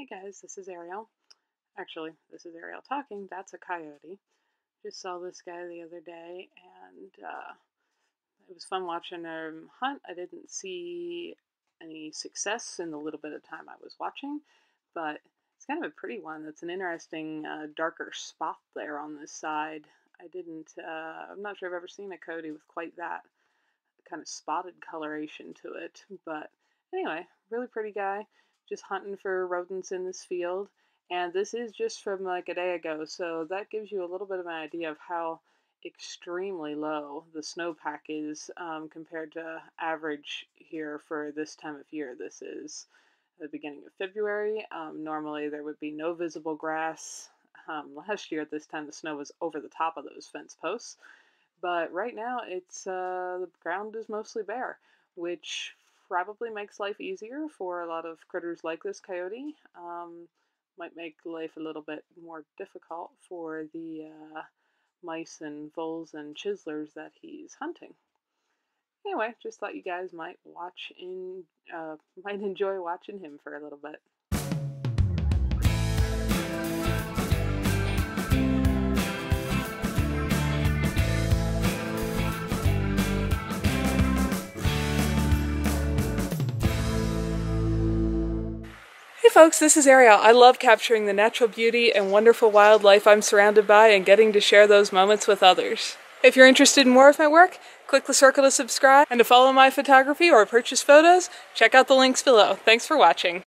Hey guys, this is Ariel. Actually, this is Ariel talking. That's a coyote. Just saw this guy the other day, and it was fun watching him hunt. I didn't see any success in the little bit of time I was watching, but it's kind of a pretty one. It's an interesting darker spot there on this side. I'm not sure I've ever seen a coyote with quite that kind of spotted coloration to it, but anyway, really pretty guy. Just hunting for rodents in this field, and this is just from like a day ago, so that gives you a little bit of an idea of how extremely low the snowpack is compared to average here for this time of year. This is the beginning of February. Normally there would be no visible grass. Last year at this time the snow was over the top of those fence posts, but right now it's the ground is mostly bare, which probably makes life easier for a lot of critters like this coyote. Might make life a little bit more difficult for the mice and voles and chislers that he's hunting. Anyway, just thought you guys might enjoy watching him for a little bit. Folks, this is Ariel. I love capturing the natural beauty and wonderful wildlife I'm surrounded by and getting to share those moments with others. If you're interested in more of my work, click the circle to subscribe, and to follow my photography or purchase photos, check out the links below. Thanks for watching.